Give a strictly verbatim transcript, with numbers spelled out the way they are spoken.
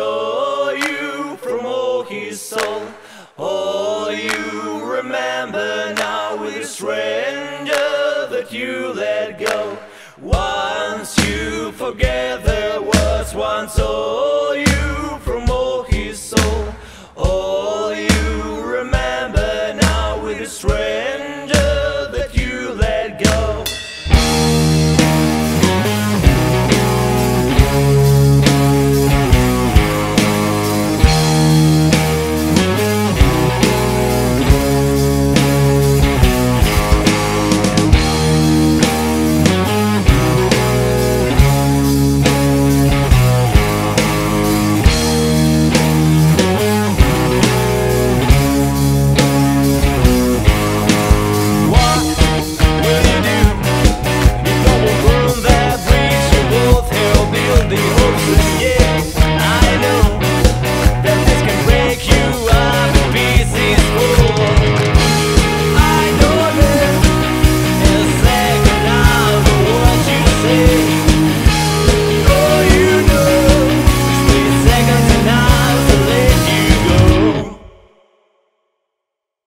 saw you from all his soul. All you remember now is the stranger that you let go. Once you forget there was once all you